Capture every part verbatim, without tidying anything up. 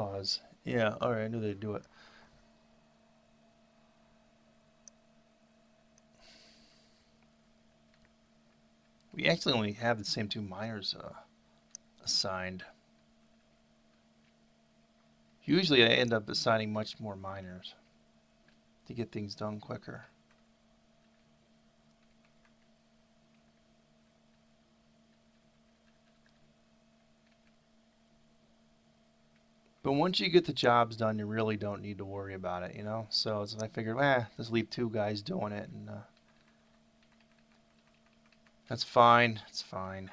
pause. Yeah, all right, I knew they'd do it. We actually only have the same two minors uh, assigned. Usually I end up assigning much more minors to get things done quicker. But once you get the jobs done, you really don't need to worry about it, you know? So, so I figured, eh, let's leave two guys doing it. And uh, that's fine. It's fine.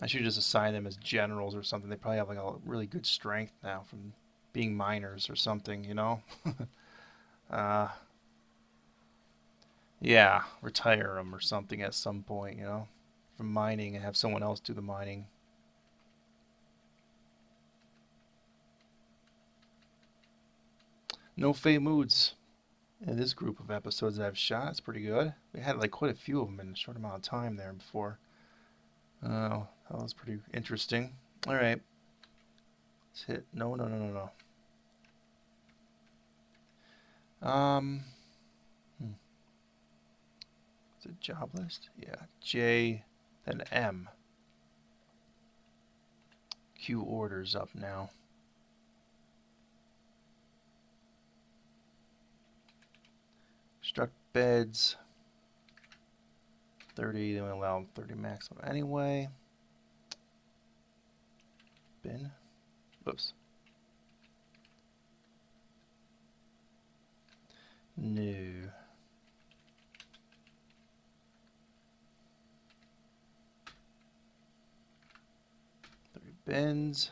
I should just assign them as generals or something. They probably have like a really good strength now from being minors or something, you know? uh, yeah, retire them or something at some point, you know? From mining and have someone else do the mining. No Fey Moods in this group of episodes that I've shot. It's pretty good. We had like quite a few of them in a short amount of time there before. Oh, that was pretty interesting. All right. Let's hit. No, no, no, no, no. Um, hmm. Is it job list? Yeah. J, then M. Q orders up now. Construct beds, thirty, they only allow thirty maximum anyway. Bin, whoops. New. thirty bins.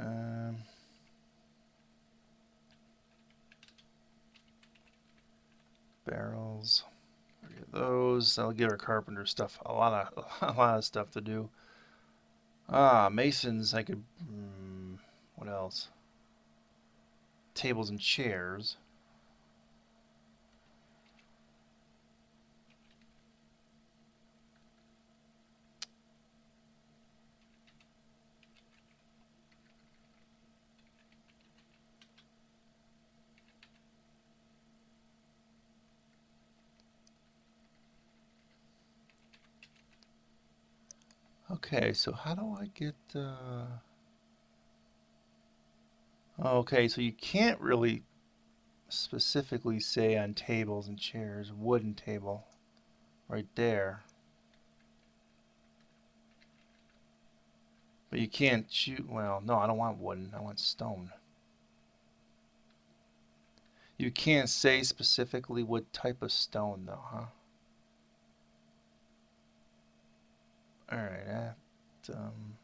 Um. Barrels, get those. That'll give our carpenter stuff a lot of a lot of stuff to do. Ah, masons. I could. Hmm, what else? Tables and chairs. Okay, so how do I get, uh... okay, so you can't really specifically say on tables and chairs, wooden table, right there. But you can't shoot, well, no, I don't want wooden, I want stone. You can't say specifically what type of stone, though, huh? All right, that um,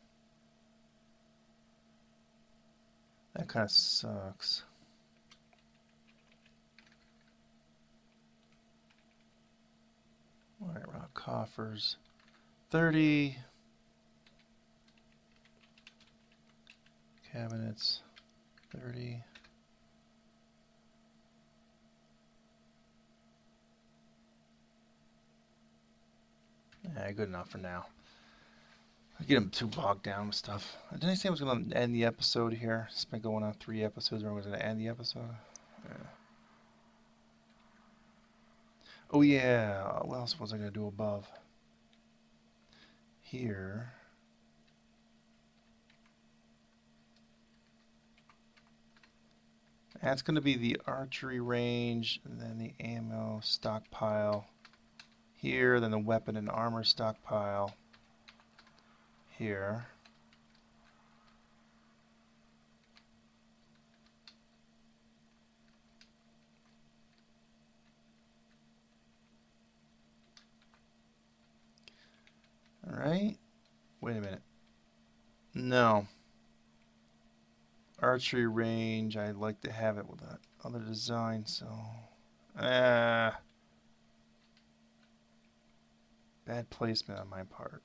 that kind of sucks. All right, rock coffers, thirty cabinets, thirty. Yeah, good enough for now. I get them too bogged down with stuff. Didn't I say I was going to end the episode here? It's been going on three episodes where I was going to end the episode. Yeah. Oh, yeah. What else was I going to do above? Here. That's going to be the archery range, and then the ammo stockpile here, then the weapon and armor stockpile. Here. All right. Wait a minute. No. Archery range. I'd like to have it with that other design. So, ah, uh, bad placement on my part.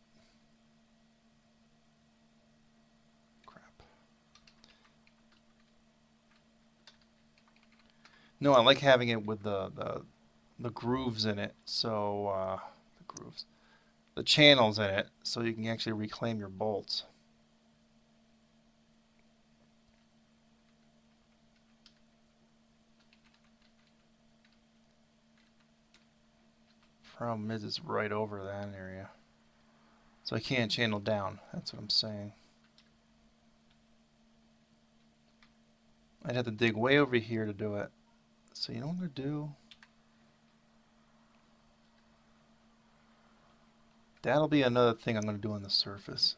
No, I like having it with the the, the grooves in it, so uh, the grooves, the channels in it, so you can actually reclaim your bolts. Problem is it's right over that area. So I can't channel down, that's what I'm saying. I'd have to dig way over here to do it. So you know what I'm going to do? That'll be another thing I'm going to do on the surface.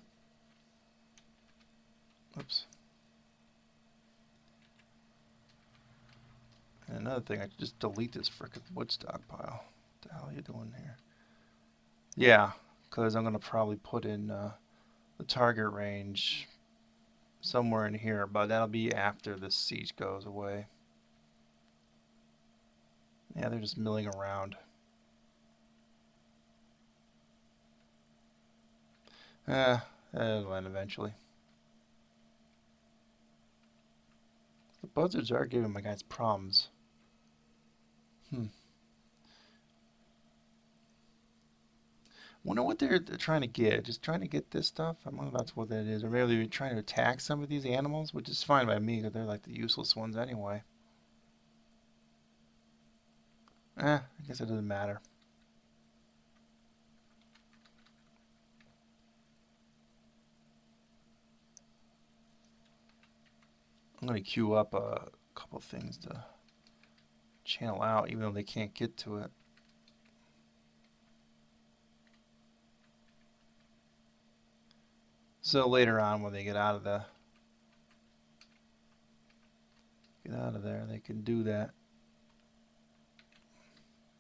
Oops. And another thing, I could just delete this frickin' wood stockpile. What the hell are you doing here? Yeah, because I'm going to probably put in uh, the target range somewhere in here, but that'll be after this siege goes away. Yeah, they're just milling around. Eh, that'll end eventually. The buzzards are giving my guys problems. Hmm. Wonder what they're, they're trying to get. Just trying to get this stuff? I don't know if that's what that is. Or maybe they're trying to attack some of these animals, which is fine by me, because they're like the useless ones anyway. Eh, I guess it doesn't matter. I'm going to queue up a couple things to channel out, even though they can't get to it. So later on, when they get out of the get out of there, they can do that.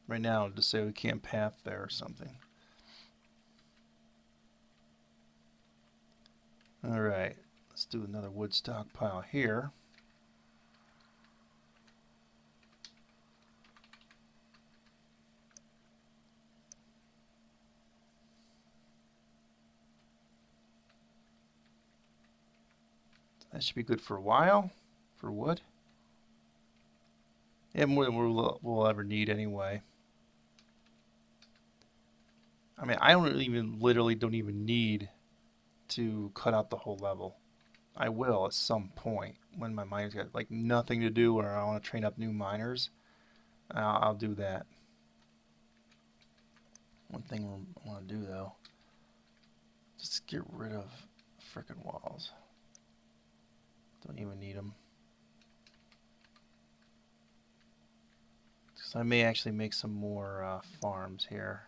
Right now, just say we can't path there or something. All right, let's do another wood stockpile here. That should be good for a while, for wood. Yeah, more than we'll, we'll ever need anyway. I mean, I don't even, literally don't even need to cut out the whole level. I will at some point when my miners got like nothing to do or I want to train up new miners. Uh, I'll do that. One thing I want to do though, just get rid of frickin' walls. Don't even need them. So I may actually make some more uh, farms here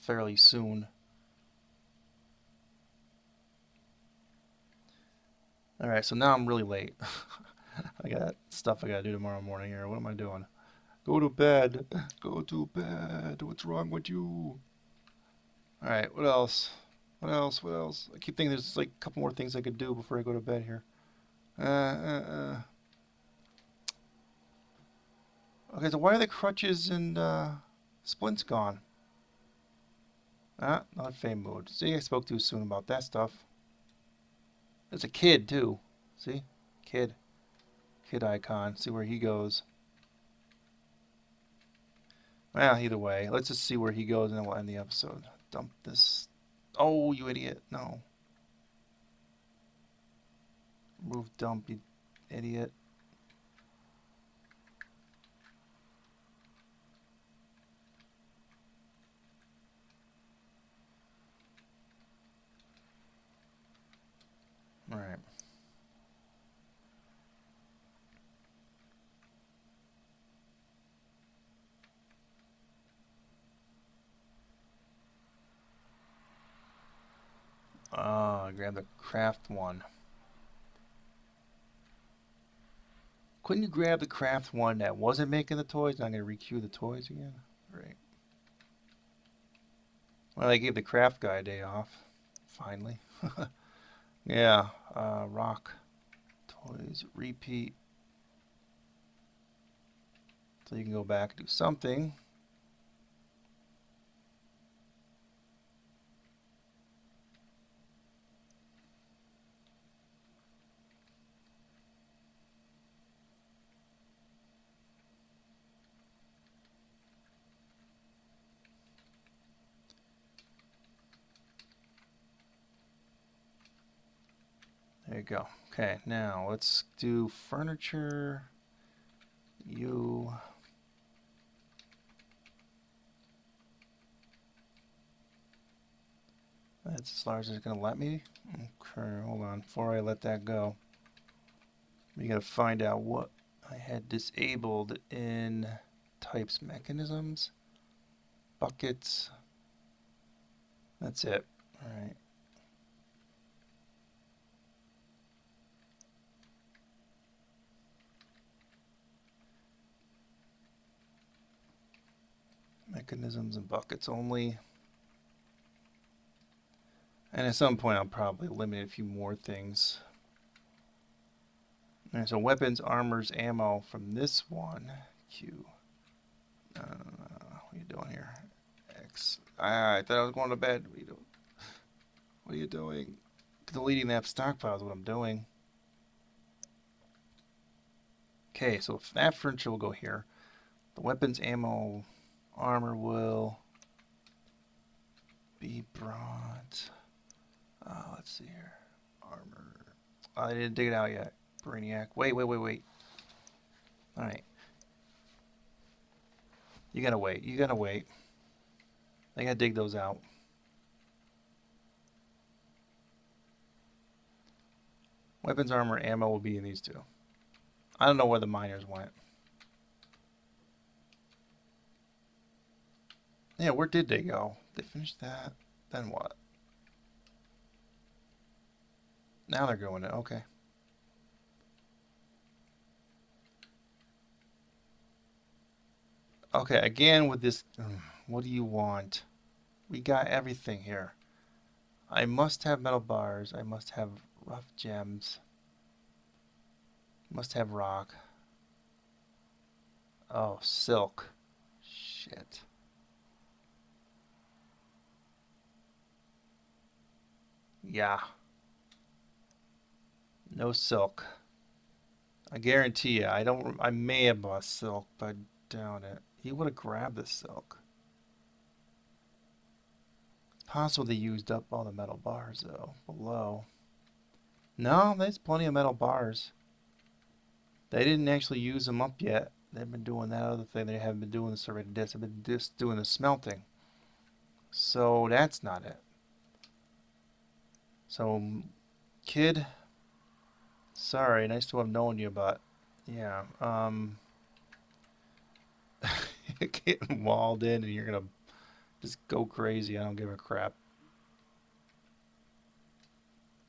fairly soon. Alright, so now I'm really late. I got stuff I gotta do tomorrow morning here. What am I doing? Go to bed. Go to bed. What's wrong with you? Alright, what else? What else? What else? I keep thinking there's like a couple more things I could do before I go to bed here. Uh, uh, uh. Okay, so why are the crutches and uh, splints gone? Ah, not fame mode. See, I spoke too soon about that stuff. It's a kid, too. See? Kid. Kid icon. See where he goes. Well, either way, let's just see where he goes and then we'll end the episode. Dump this. Oh, you idiot. No. Move dump, you idiot. All right. Ah, oh, grab the craft one. Couldn't you grab the craft one that wasn't making the toys? Now I'm going to re-queue the toys again? Right. Well, they gave the craft guy a day off. Finally. Yeah. Uh, rock. Toys. Repeat. So you can go back and do something. There you go. Okay, now let's do furniture. You That's as large as it's going to let me. Okay, hold on. Before I let that go, we got to find out what I had disabled in types, mechanisms, buckets. That's it. All right. Mechanisms and buckets only. And at some point I'll probably eliminate a few more things. All right, so weapons, armors, ammo from this one. Q. Uh, what are you doing here? X. Ah, I thought I was going to bed. What are you doing? What are you doing? Deleting that stockpile is what I'm doing. Okay, so if that furniture will go here. The weapons, ammo, armor will be brought. Uh, let's see here. Armor. Oh, I didn't dig it out yet. Brainiac. Wait, wait, wait, wait. Alright. You gotta wait. You gotta wait. I gotta dig those out. Weapons, armor, ammo will be in these two. I don't know where the miners went. Yeah, where did they go? They finished that. Then what? Now they're going to. Okay. Okay, again with this. What do you want? We got everything here. I must have metal bars. I must have rough gems. Must have rock. Oh, silk. Shit. Yeah. No silk. I guarantee you, I don't. I may have bought silk, but I doubt it. He would have grabbed the silk. It's possible they used up all the metal bars, though, below. No, there's plenty of metal bars. They didn't actually use them up yet. They've been doing that other thing. They haven't been doing the survey to death. They've been just doing the smelting. So that's not it. So, kid, sorry, nice to have known you, but yeah, um, getting walled in and you're gonna just go crazy. I don't give a crap.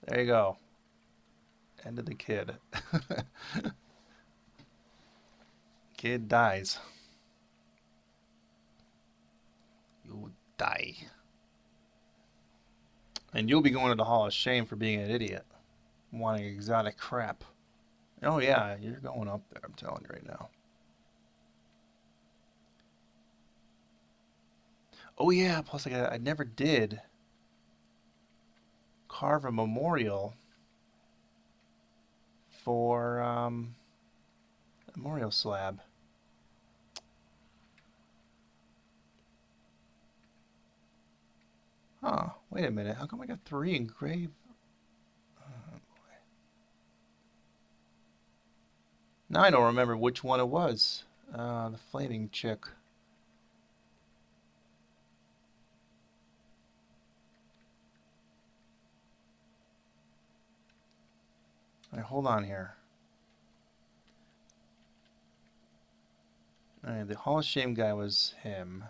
There you go. End of the kid. Kid dies. You die. And you'll be going to the Hall of Shame for being an idiot. Wanting exotic crap. Oh yeah, you're going up there, I'm telling you right now. Oh yeah, plus I, got, I never did carve a memorial for um, a memorial slab. Huh, wait a minute, how come I got three engraved? Oh, boy. Now I don't remember which one it was. Uh, the flaming chick. Alright, hold on here. Alright, the Hall of Shame guy was him.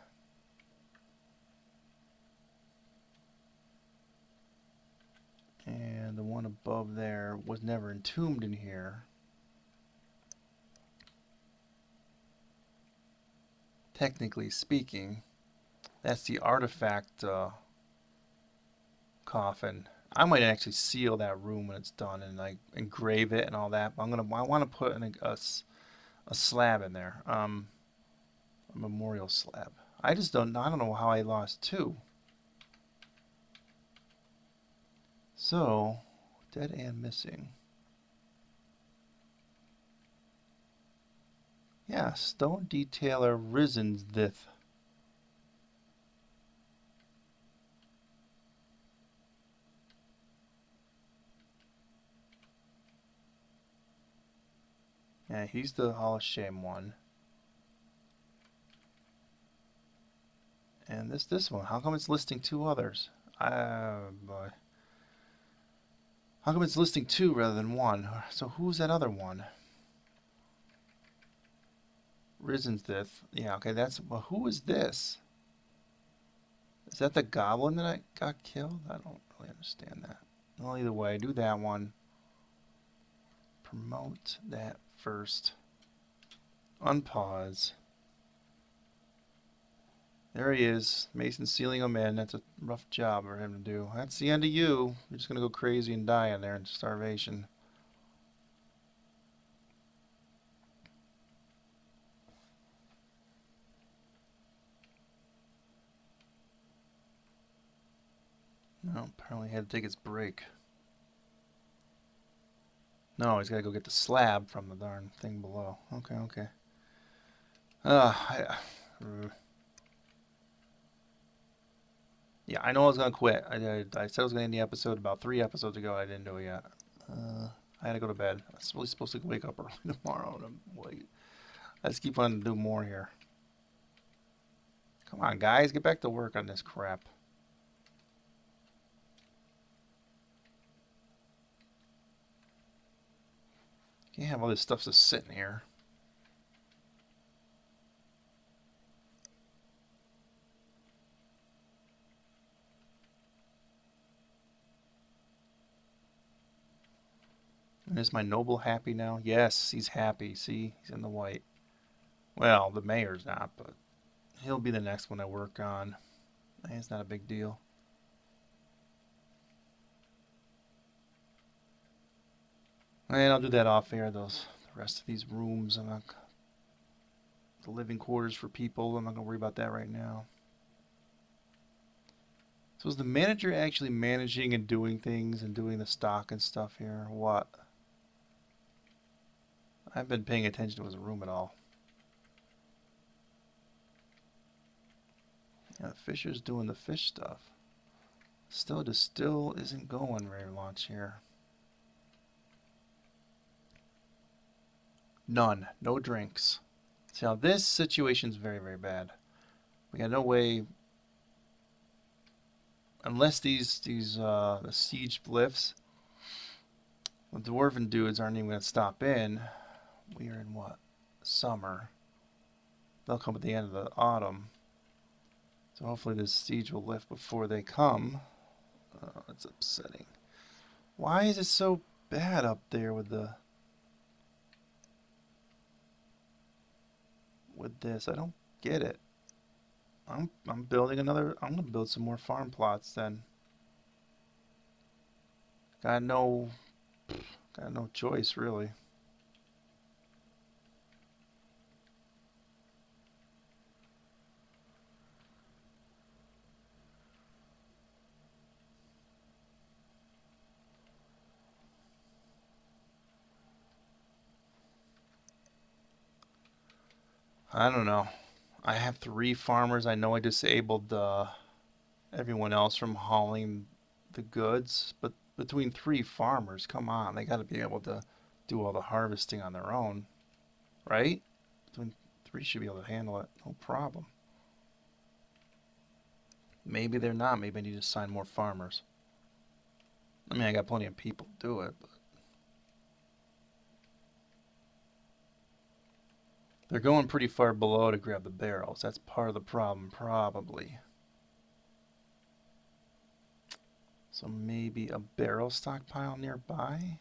And the one above there was never entombed in here. Technically speaking, that's the artifact uh, coffin. I might actually seal that room when it's done and like engrave it and all that. But I'm gonna, I want to put an, a, a slab in there, um, a memorial slab. I just don't, I don't know how I lost two. So dead and missing. Yeah, stone detailer Risensdith. Yeah, he's the Hall of Shame one. And this this one. How come it's listing two others? Uh, boy. How come it's listing two rather than one? So who's that other one? Risen's this. Yeah, okay, that's... Well, who is this? Is that the goblin that I got killed? I don't really understand that. Well, either way, do that one. Promote that first. Unpause. There he is. Mason sealing him in. That's a rough job for him to do. That's the end of you. You're just going to go crazy and die in there in starvation. No, apparently he had to take his break. No, he's got to go get the slab from the darn thing below. Okay, okay. Ah, uh, I... Uh, Yeah, I know I was going to quit. I, I, I said I was going to end the episode about three episodes ago. I didn't do it yet. Uh, I had to go to bed. I was really supposed to wake up early tomorrow. And wait. I just keep wanting to do more here. Come on, guys. Get back to work on this crap. Can't have all this stuff just sitting here. Is my noble happy now? Yes, he's happy. See, he's in the white. Well, the mayor's not, but he'll be the next one I work on. It's not a big deal. And I'll do that off air. Those the rest of these rooms, I'm not the living quarters for people. I'm not gonna worry about that right now. So is the manager actually managing and doing things and doing the stock and stuff here? Or what? I haven't been paying attention to his room at all. Yeah, Fisher's doing the fish stuff. Still, the still isn't going rare launch here. None. No drinks. See, now this situation's very, very bad. We got no way... Unless these, these uh, the siege lifts, the dwarven dudes aren't even going to stop in. We are in what? Summer. They'll come at the end of the autumn. So hopefully this siege will lift before they come. Oh, that's upsetting. Why is it so bad up there with the... with this? I don't get it. I'm, I'm building another... I'm going to build some more farm plots then. Got no... Got no choice, really. I don't know. I have three farmers. I know I disabled uh, everyone else from hauling the goods, but between three farmers, come on, they got to be able to do all the harvesting on their own, right? Between three should be able to handle it, no problem. Maybe they're not. Maybe I need to sign more farmers. I mean, I got plenty of people to do it, but they're going pretty far below to grab the barrels. That's part of the problem, probably. So maybe a barrel stockpile nearby?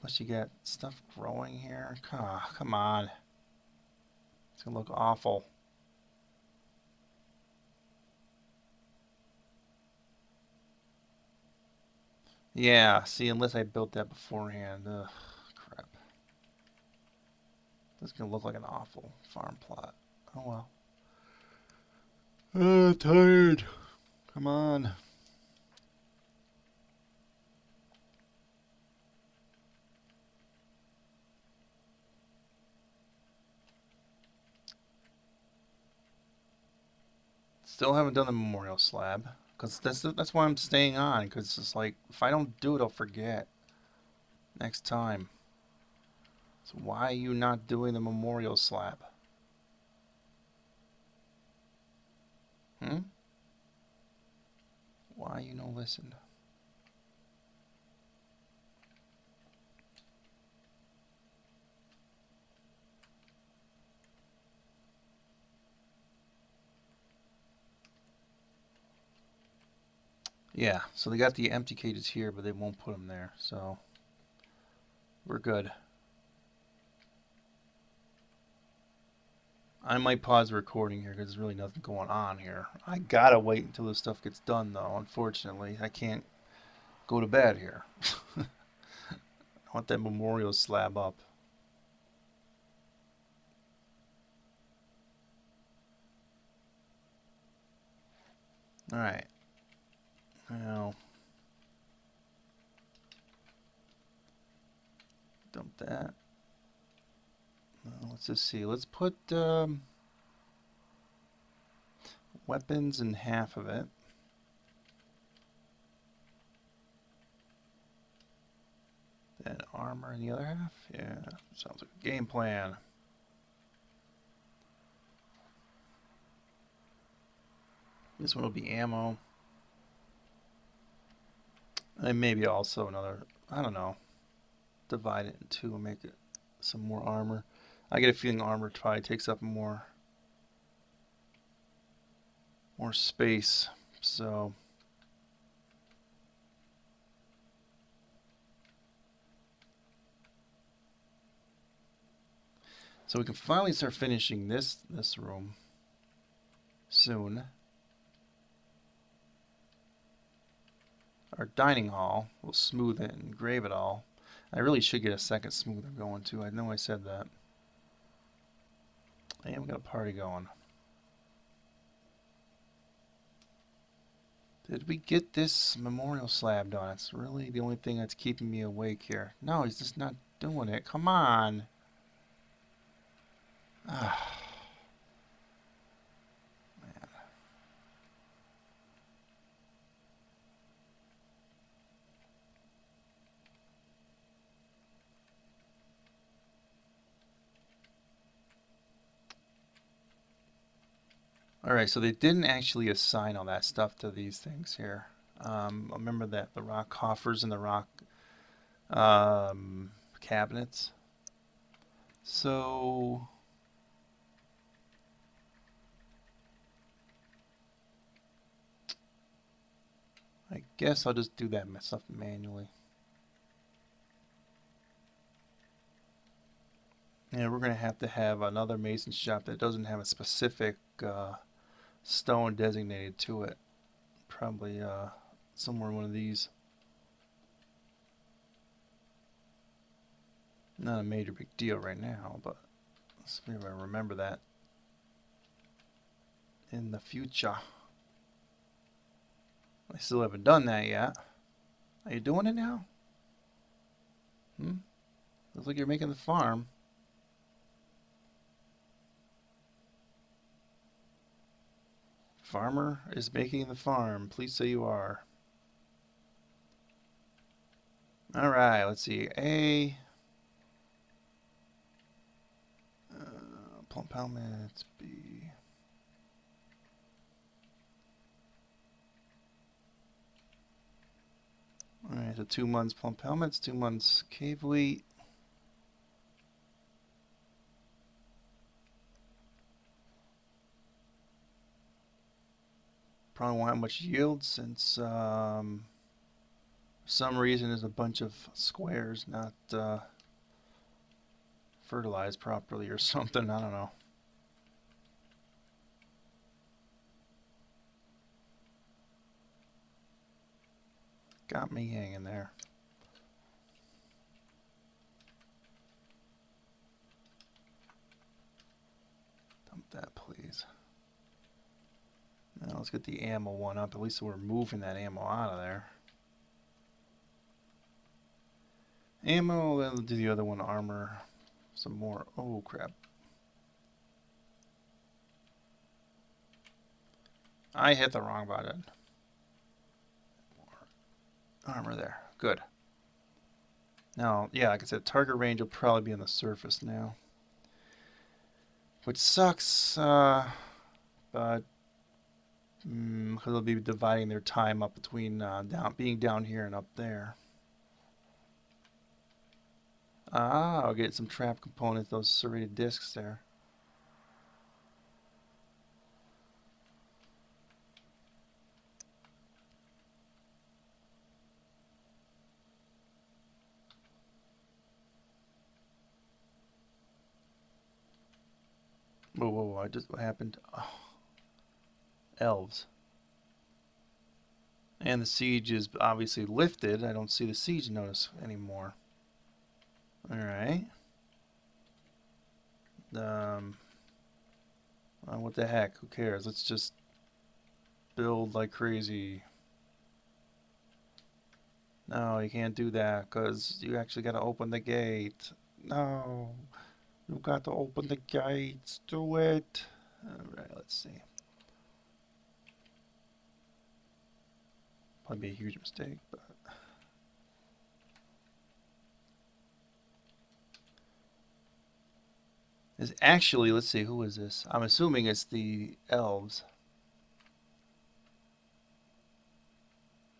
Plus you got stuff growing here. Oh, come on. It's going to look awful. Yeah, see, unless I built that beforehand. Ugh. This is going to look like an awful farm plot. Oh, well. Uh, tired. Come on. Still haven't done the memorial slab. Because that's, that's why I'm staying on. Because it's like, if I don't do it, I'll forget. Next time. So why are you not doing the memorial slab? Hmm? why you no listen. Yeah, so they got the empty cages here, but they won't put them there, so we're good. I might pause the recording here because there's really nothing going on here. I gotta wait until this stuff gets done, though, unfortunately. I can't go to bed here. I want that memorial slab up. All right. Now, dump that. Well, let's just see. Let's put um, weapons in half of it. Then armor in the other half. Yeah, sounds like a game plan. This one will be ammo. And maybe also another, I don't know, divide it in two and make it some more armor. I get a feeling armor probably takes up more, more space. So, so we can finally start finishing this this room soon. Our dining hall, we'll smooth it and engrave it all. I really should get a second smoother going too. I know I said that. I am got a party going. Did we get this memorial slab done? It's really the only thing that's keeping me awake here. No, he's just not doing it. Come on. Ah. Alright, so they didn't actually assign all that stuff to these things here. Um, remember that the rock coffers and the rock um, cabinets. So I guess I'll just do that myself manually. And we're going to have to have another mason shop that doesn't have a specific uh, stone designated to it. Probably uh, somewhere in one of these. Not a major big deal right now, but let's see if I remember that in the future. I still haven't done that yet. Are you doing it now? Hmm? Looks like you're making the farm. Farmer is making the farm. Please say you are. All right, let's see. A uh, plump helmets. B. All right, so two months plump helmets, two months cave wheat. Probably won't have much yield since um, for some reason there's a bunch of squares not uh, fertilized properly or something. I don't know. Got me hanging there. Dump that, please. Now let's get the ammo one up. At least we're moving that ammo out of there. Ammo, then we'll do the other one, armor. Some more. Oh, crap. I hit the wrong button. Armor there. Good. Now, yeah, like I said, target range will probably be on the surface now. Which sucks, uh, but because mm, they'll be dividing their time up between uh, down, being down here and up there. Ah, I'll get some trap components, those serrated discs there. Whoa, whoa, whoa, I just, what happened? Oh. Elves. And the siege is obviously lifted. I don't see the siege notice anymore. Alright. Um, uh, what the heck? Who cares? Let's just build like crazy. No, you can't do that because you actually got to open the gate. No. You got to open the gates. Do it. Alright, let's see. Probably be a huge mistake, but is actually, let's see, who is this? I'm assuming it's the elves.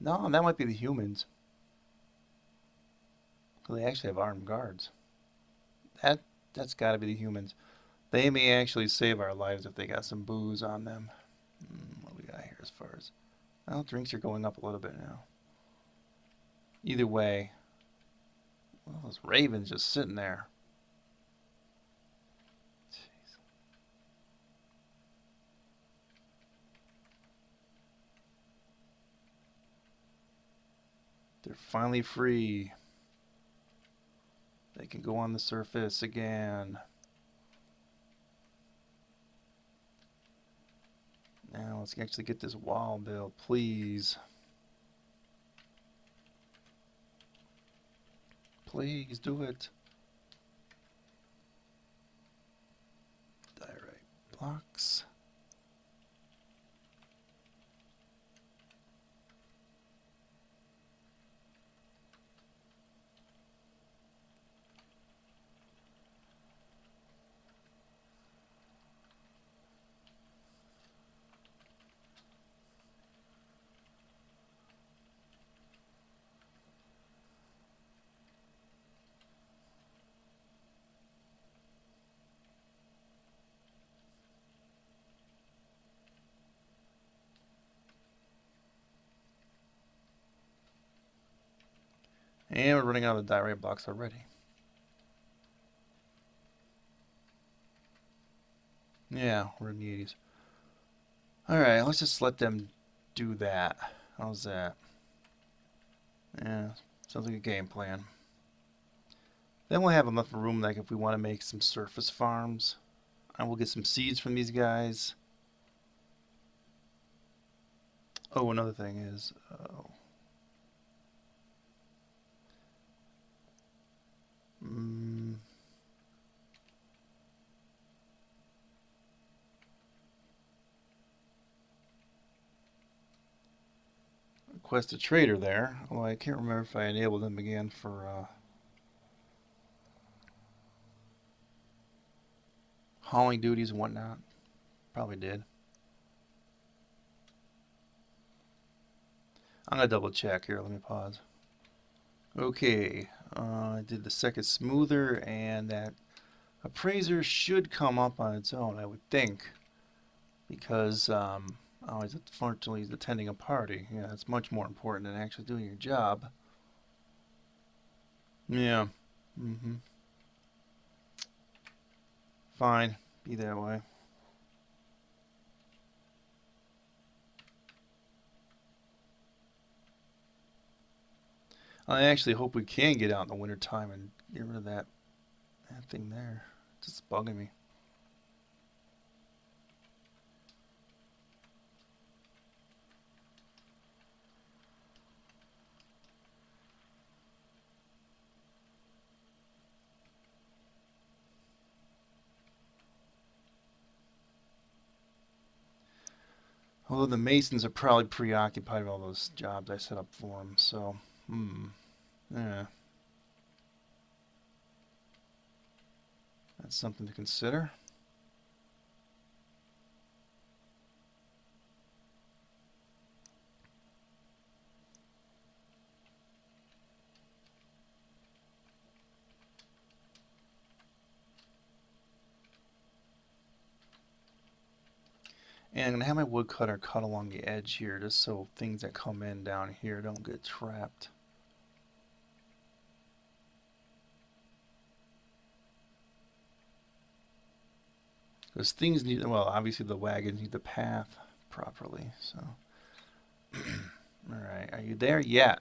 No, that might be the humans. So they actually have armed guards. That that's got to be the humans. They may actually save our lives if they got some booze on them. Mm, what do we got here as far as? Well, drinks are going up a little bit now. Either way, well, those ravens just sitting there. Jeez. They're finally free. They can go on the surface again. Now let's actually get this wall built, please. Please do it. Diorite blocks. And we're running out of diorite blocks already. Yeah, we're in the eighties. Alright, let's just let them do that. How's that? Yeah, sounds like a game plan. Then we'll have enough room, like, if we want to make some surface farms. And we'll get some seeds from these guys. Oh, another thing is... Oh. Mm. Request a trader there, although I can't remember if I enabled him again for uh, hauling duties and whatnot. Probably did. I'm gonna double check here. Let me pause. Okay, uh, I did the second smoother, and that appraiser should come up on its own, I would think, because um, oh, he's unfortunately he's attending a party. Yeah, that's much more important than actually doing your job. Yeah. Mm-hmm. Fine, be that way. I actually hope we can get out in the wintertime and get rid of that, that thing there. It's just bugging me. Although the masons are probably preoccupied with all those jobs I set up for them, so... Hmm. Yeah. That's something to consider. And I'm going to have my woodcutter cut along the edge here just so things that come in down here don't get trapped. Because things need, well, obviously the wagons need the path properly. So, alright, are you there yet?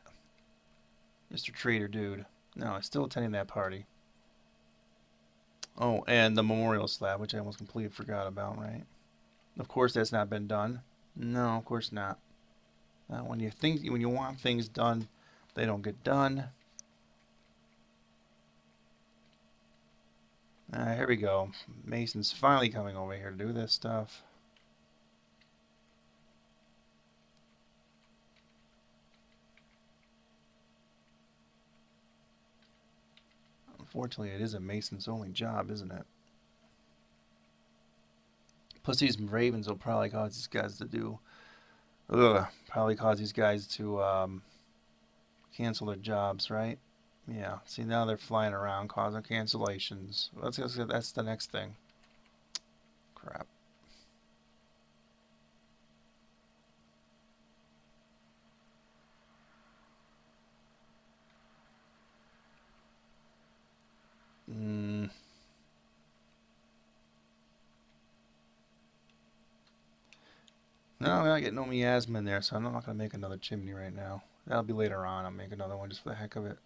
Mister Trader Dude. No, I'm still attending that party. Oh, and the memorial slab, which I almost completely forgot about, right? Of course that's not been done. No, of course not. Uh, when you think, when you want things done, they don't get done. Uh, here we go. Mason's finally coming over here to do this stuff. Unfortunately, it is a Mason's only job, isn't it? Plus these ravens will probably cause these guys to do, ugh, probably cause these guys to um, cancel their jobs, right? Yeah, see, now they're flying around causing cancellations. Let's, let's, that's the next thing. Crap. Mm. No, I'm not getting no miasma in there, so I'm not going to make another chimney right now. That'll be later on. I'll make another one just for the heck of it.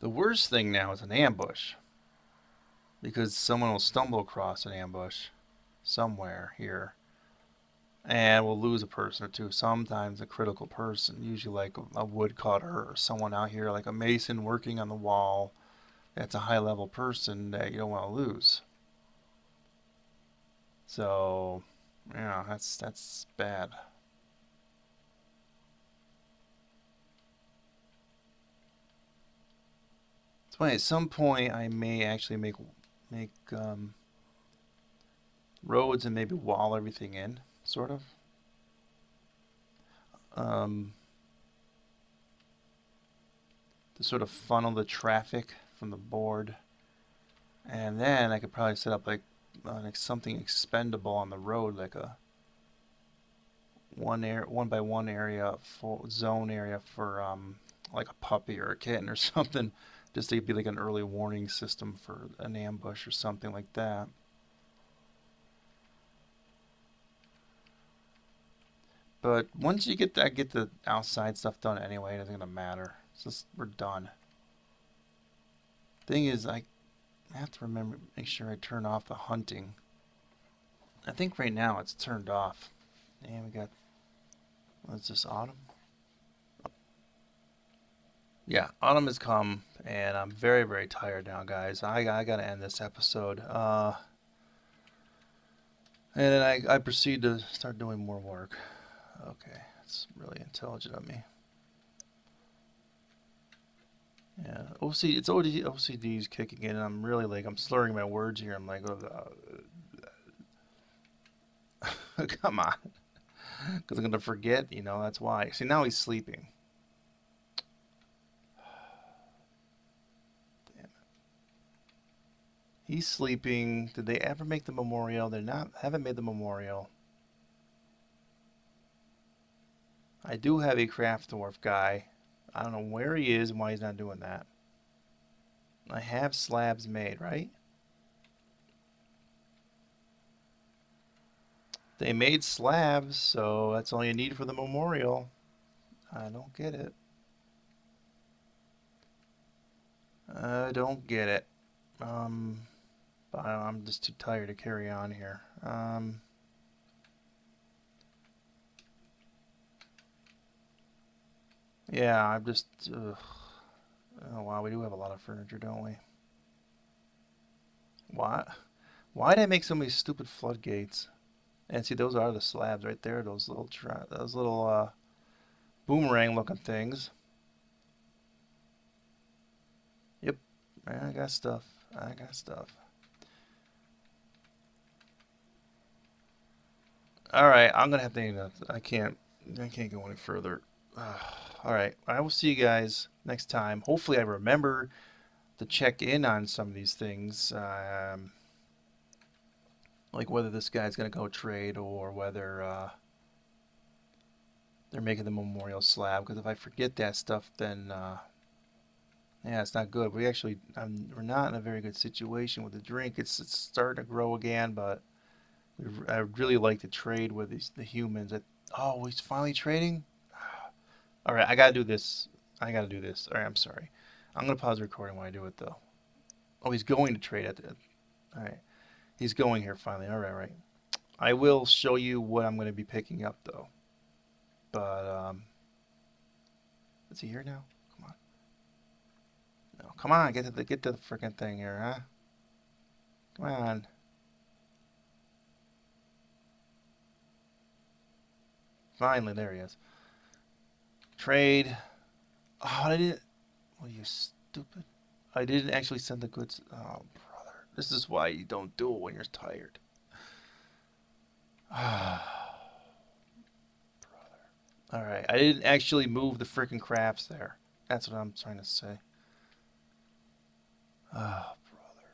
The worst thing now is an ambush, because someone will stumble across an ambush somewhere here, and we'll lose a person or two, sometimes a critical person, usually like a woodcutter or someone out here, like a mason working on the wall. That's a high-level person that you don't want to lose. So, yeah, that's, that's bad. At some point, I may actually make make um, roads and maybe wall everything in, sort of. Um, to sort of funnel the traffic from the board, and then I could probably set up like, uh, like something expendable on the road, like a one air one by one area for zone area for um, like a puppy or a kitten or something. Just to be like an early warning system for an ambush or something like that. But once you get that, get the outside stuff done anyway, it doesn't gonna matter. It's just, we're done. Thing is, I have to remember, make sure I turn off the hunting. I think right now it's turned off. And we got, what's this, autumn? Yeah, autumn has come, and I'm very, very tired now, guys. I, I gotta end this episode. Uh, and then I, I proceed to start doing more work. Okay, that's really intelligent of me. Yeah, O C, it's O C D, O C D's kicking in, and I'm really like, I'm slurring my words here. I'm like, oh, uh, come on. Because I'm gonna forget, you know, that's why. See, now he's sleeping. He's sleeping. Did they ever make the memorial? They're not, haven't made the memorial. I do have a craft dwarf guy. I don't know where he is and why he's not doing that. I have slabs made, right? They made slabs, so that's all you need for the memorial. I don't get it. I don't get it. Um... But I'm just too tired to carry on here. Um, yeah, I'm just... Ugh. Oh, wow, we do have a lot of furniture, don't we? Why, why did I make so many stupid floodgates? And see, those are the slabs right there, those little, tra those little uh, boomerang-looking things. Yep, I got stuff. I got stuff. All right, I'm gonna have to. I can't. I can't go any further. Uh, all right, I will see you guys next time. Hopefully I remember to check in on some of these things, um, like whether this guy's going to go trade or whether uh, they're making the memorial slab, because if I forget that stuff, then uh, yeah, it's not good. We actually, I'm, we're not in a very good situation with the drink. It's, it's starting to grow again, but I really like to trade with these, the humans. That, oh, he's finally trading? All right, I got to do this. I got to do this. All right, I'm sorry. I'm going to pause the recording when I do it, though. Oh, he's going to trade at the... All right. He's going here finally. All right, right. I will show you what I'm going to be picking up, though. But, um... is he here now? Come on. No, come on. Get to the, get to the freaking thing here, huh? Come on. Finally, there he is. Trade. Oh, I didn't... What are you, stupid? I didn't actually send the goods. Oh, brother. This is why you don't do it when you're tired. Ah, brother. Alright, I didn't actually move the freaking crafts there. That's what I'm trying to say. Ah, brother.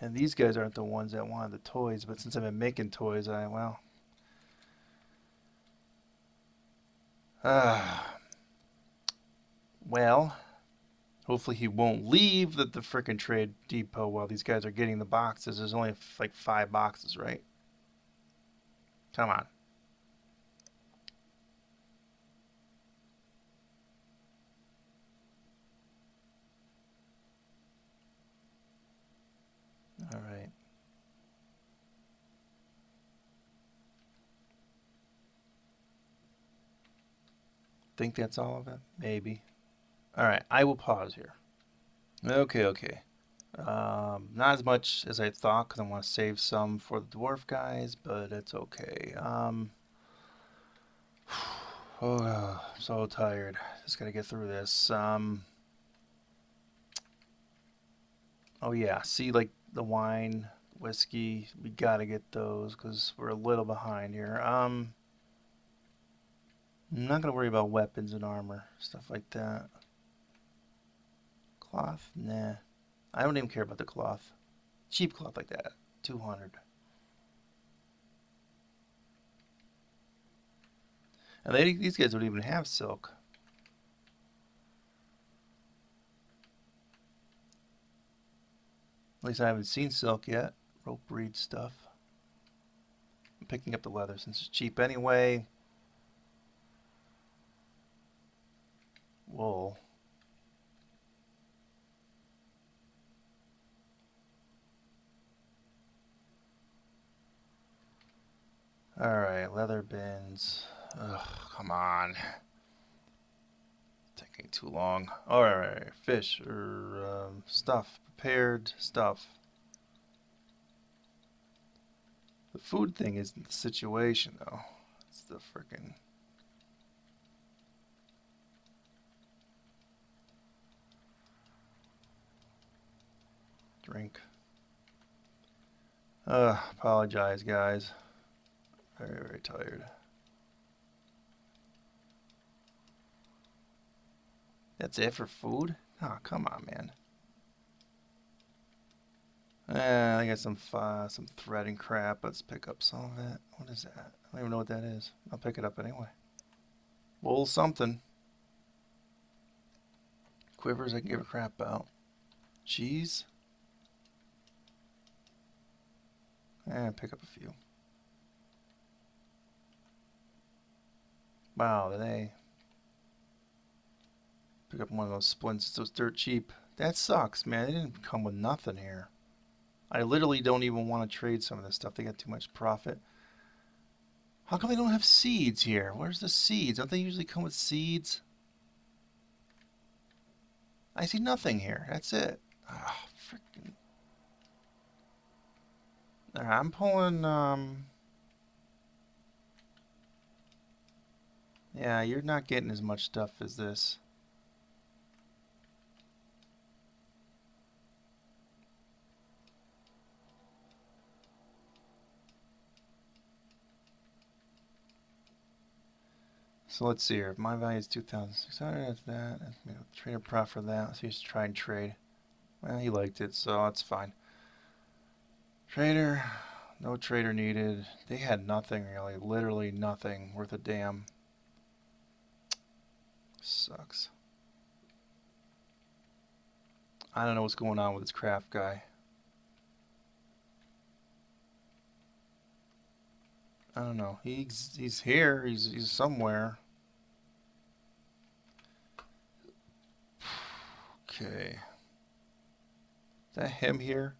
And these guys aren't the ones that wanted the toys, but since I've been making toys, I, well... Ah, well, hopefully he won't leave the, the frickin' trade depot while these guys are getting the boxes. There's only like five boxes, right? Come on. All right. Think that's all of it? Maybe. All right, I will pause here. Okay, okay. Um, not as much as I thought, because I want to save some for the dwarf guys, but it's okay. Um, oh, I'm so tired. Just got to get through this. Um, oh, yeah. See, like, the wine, whiskey, we got to get those, because we're a little behind here. Um... I'm not going to worry about weapons and armor, stuff like that. Cloth? Nah. I don't even care about the cloth. Cheap cloth like that. two hundred. And they, these guys don't even have silk. At least I haven't seen silk yet. Rope reed stuff. I'm picking up the leather since it's cheap anyway. Wool. All right, leather bins. Ugh, come on. Taking too long. All right, right, right. Fish or um, stuff, prepared stuff. The food thing isn't the situation though. It's the frickin'... drink. Uh, apologize, guys. Very, very tired. That's it for food? Oh, come on, man. Eh, I got some uh, some thread and crap. Let's pick up some of that. What is that? I don't even know what that is. I'll pick it up anyway. Wool something. Quivers I can give a crap about. Cheese. And pick up a few. Wow, did they pick up one of those splints? It's dirt cheap. That sucks, man. They didn't come with nothing here. I literally don't even want to trade some of this stuff. They got too much profit. How come they don't have seeds here? Where's the seeds? Don't they usually come with seeds? I see nothing here. That's it. Ah, freaking... I'm pulling, um, yeah, you're not getting as much stuff as this. So let's see here. My value is two thousand six hundred. That's that. That's, you know, trader prop for that. So he's trying to trade. Well, he liked it, so that's fine. Trader. No trader needed. They had nothing really. Literally nothing worth a damn. Sucks. I don't know what's going on with this craft guy. I don't know. He's he's here. He's he's somewhere. Okay. Is that him here?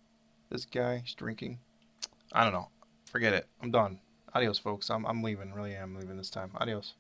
This guy? He's drinking. I don't know. Forget it. I'm done. Adios, folks. I'm I'm leaving. Really am leaving this time. Adios.